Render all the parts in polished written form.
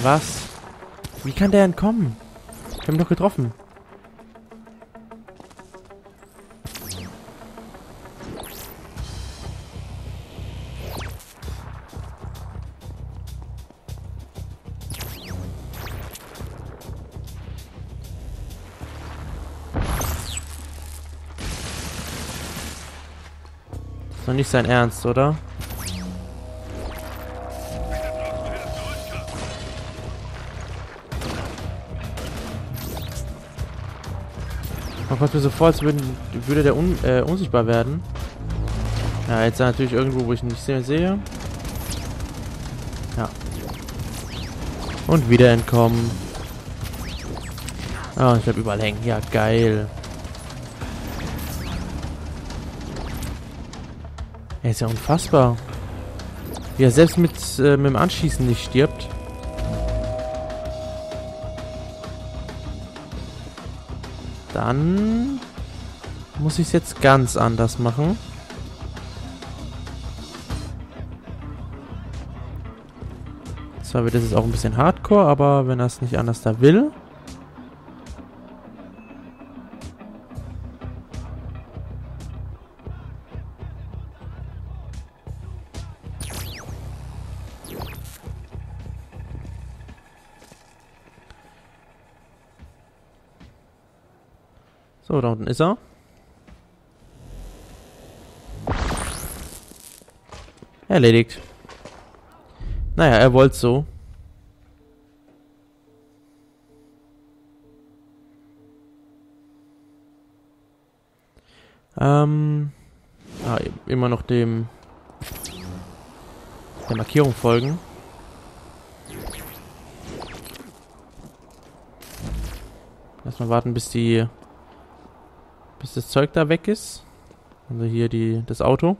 Was? Wie kann der entkommen? Ich hab ihn doch getroffen. Ist doch nicht sein Ernst, oder? Man kommt mir so vor, als würde der unsichtbar werden. Ja, jetzt natürlich irgendwo, wo ich ihn nicht sehe. Ja. Und wieder entkommen. Ah, ich bleib überall hängen. Ja, geil. Er ist ja unfassbar. Wie er selbst mit dem Anschießen nicht stirbt. Dann muss ich es jetzt ganz anders machen. Zwar wird das jetzt auch ein bisschen hardcore, aber wenn er es nicht anders da will. So, da unten ist er. Erledigt. Naja, er wollte so. Immer noch der Markierung folgen. Lass mal warten, bis das Zeug da weg ist. Also hier das Auto.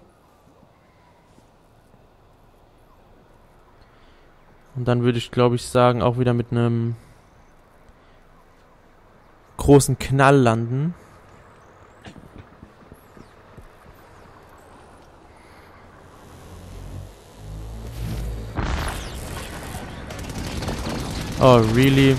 Und dann würde ich, glaube ich, sagen, auch wieder mit einem großen Knall landen. Oh, really?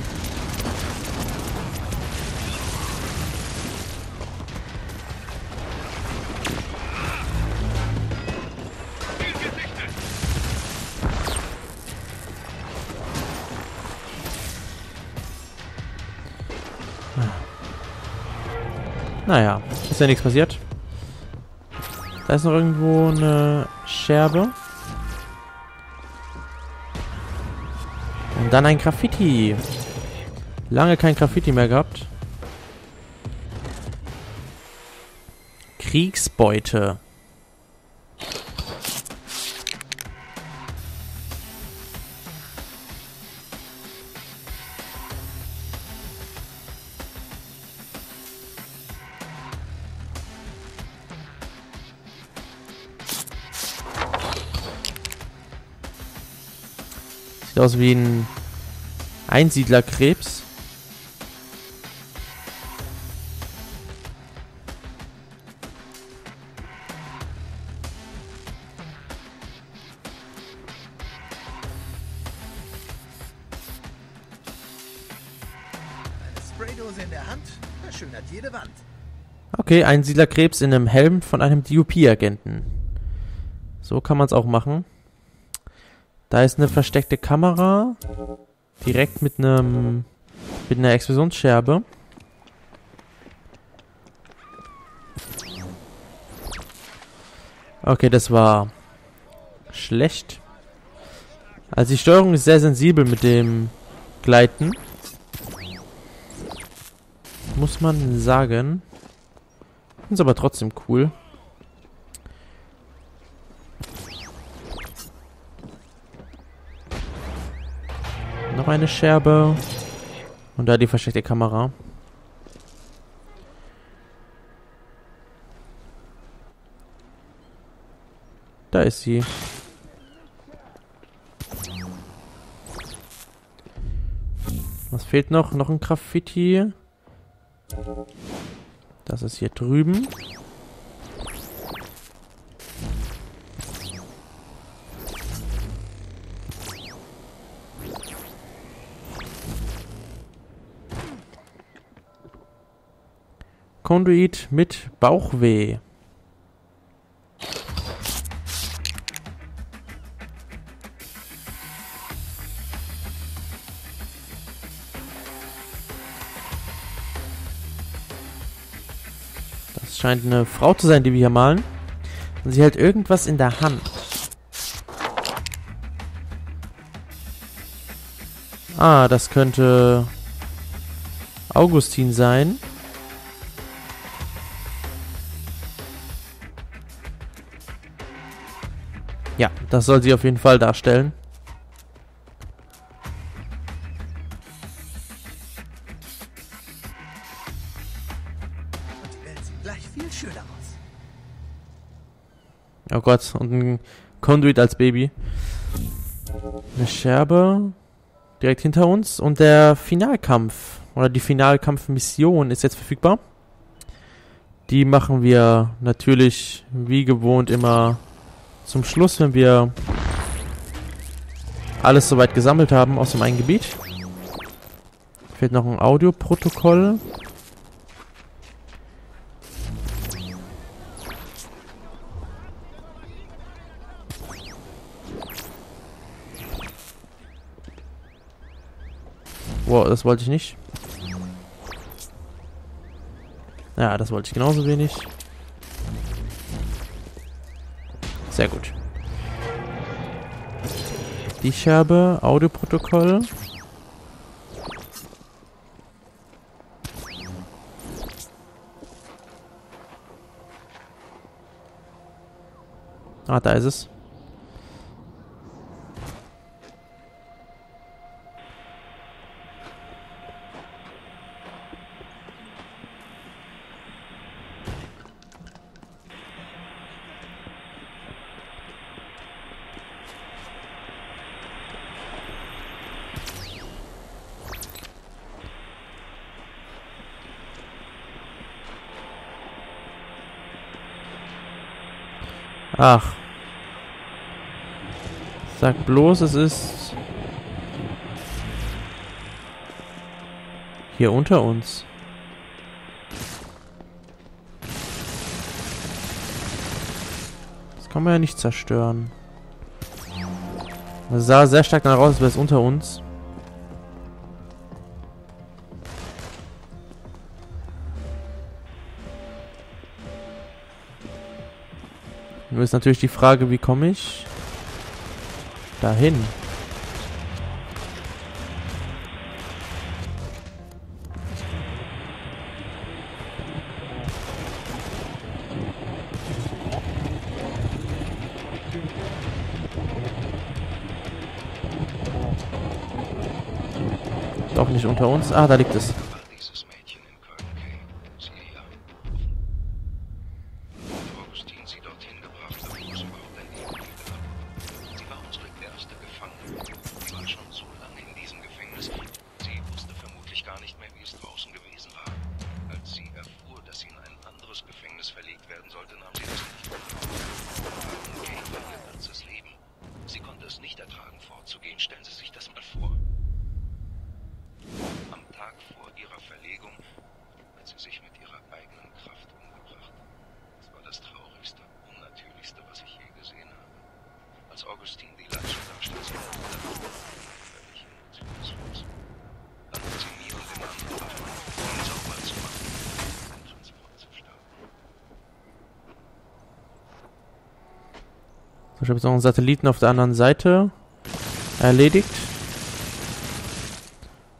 Naja, ist ja nichts passiert. Da ist noch irgendwo eine Scherbe. Und dann ein Graffiti. Lange kein Graffiti mehr gehabt. Kriegsbeute. Sieht aus wie ein Einsiedlerkrebs. Eine Spraydose in der Hand verschönert jede Wand. Okay, Einsiedlerkrebs in einem Helm von einem DUP-Agenten. So kann man es auch machen. Da ist eine versteckte Kamera, direkt mit einer Explosionsscherbe. Okay, das war schlecht. Also die Steuerung ist sehr sensibel mit dem Gleiten. Muss man sagen. Ist aber trotzdem cool. Noch eine Scherbe. Und da die versteckte Kamera. Da ist sie. Was fehlt noch? Noch ein Graffiti. Das ist hier drüben. Conduit mit Bauchweh. Das scheint eine Frau zu sein, die wir hier malen. Und sie hält irgendwas in der Hand. Ah, das könnte Augustin sein. Ja, das soll sie auf jeden Fall darstellen. Oh Gott, und ein Conduit als Baby. Eine Scherbe direkt hinter uns. Und der Finalkampf oder die Finalkampfmission ist jetzt verfügbar. Die machen wir natürlich wie gewohnt immer zum Schluss, wenn wir alles soweit gesammelt haben aus dem einen Gebiet. Fehlt noch ein Audioprotokoll. Wow, das wollte ich nicht. Ja, das wollte ich genauso wenig. Sehr gut. Die Scherbe, Audioprotokoll. Ah, da ist es. Ach. Sag bloß, es ist hier unter uns. Das kann man ja nicht zerstören. Es sah sehr stark danach aus, als wäre es unter uns. Nur ist natürlich die Frage, wie komme ich dahin? Doch nicht unter uns. Ah, da liegt es. Ich habe jetzt noch einen Satelliten auf der anderen Seite erledigt.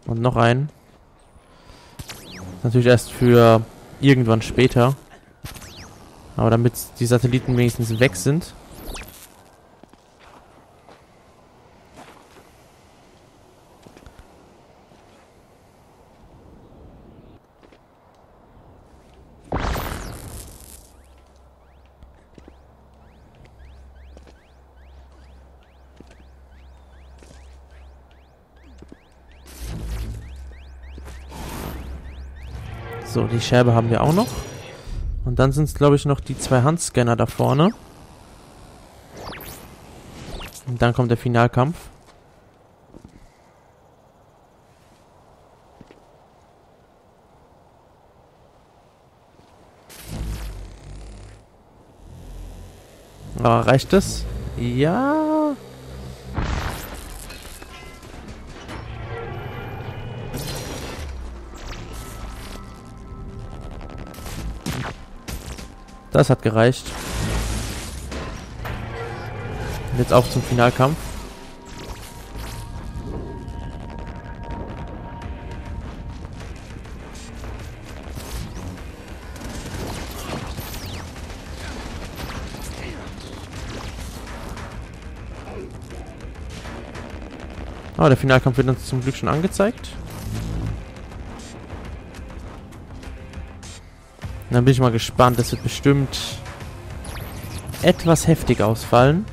Und noch einen. Natürlich erst für irgendwann später. Aber damit die Satelliten wenigstens weg sind. So, die Scherbe haben wir auch noch. Und dann sind es, glaube ich, noch die zwei Handscanner da vorne. Und dann kommt der Finalkampf. Reicht das? Ja. Das hat gereicht. Jetzt auf zum Finalkampf. Aber der Finalkampf wird uns zum Glück schon angezeigt. Dann bin ich mal gespannt. Das wird bestimmt etwas heftig ausfallen.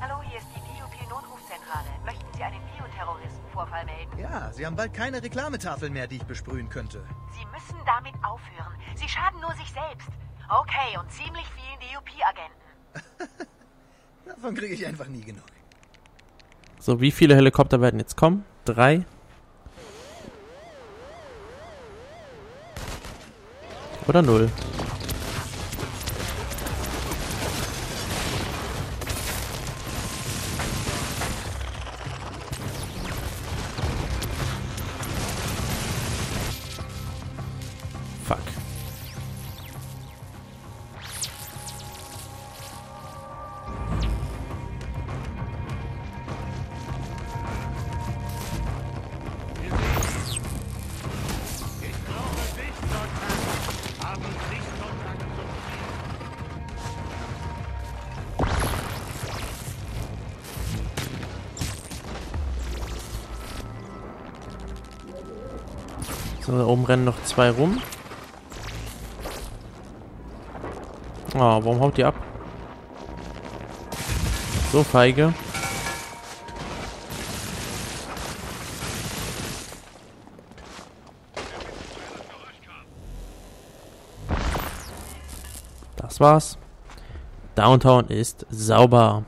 Hallo, hier ist die DUP-Notrufzentrale. Möchten Sie einen Bioterroristenvorfall melden? Ja, Sie haben bald keine Reklametafel mehr, die ich besprühen könnte. Sie müssen damit aufhören. Sie schaden nur sich selbst. Okay, und ziemlich vielen DUP-Agenten. Davon kriege ich einfach nie genug. So, wie viele Helikopter werden jetzt kommen? 3. Oder 0. Fuck. So, da oben rennen noch 2 rum. Ah, warum haut die ab? So feige. Das war's. Downtown ist sauber.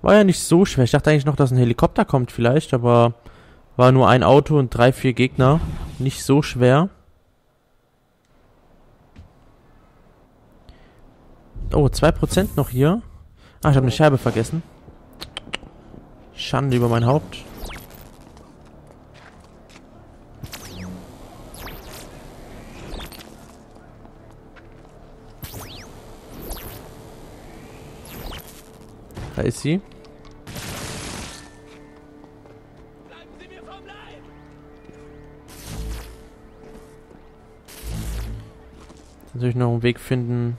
War ja nicht so schwer. Ich dachte eigentlich noch, dass ein Helikopter kommt vielleicht, aber... War nur ein Auto und 3, 4 Gegner. Nicht so schwer. Oh, 2% noch hier. Ah, ich habe eine Scheibe vergessen. Schande über mein Haupt. Da ist sie. Natürlich noch einen Weg finden,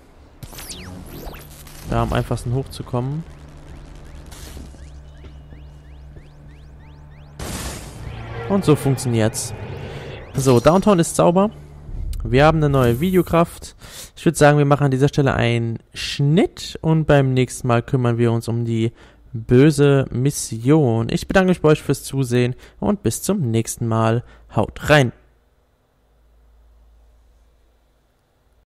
da am einfachsten hochzukommen. Und so funktioniert's. So, Downtown ist sauber. Wir haben eine neue Videokraft. Ich würde sagen, wir machen an dieser Stelle einen Schnitt und beim nächsten Mal kümmern wir uns um die böse Mission. Ich bedanke mich bei euch fürs Zusehen und bis zum nächsten Mal. Haut rein!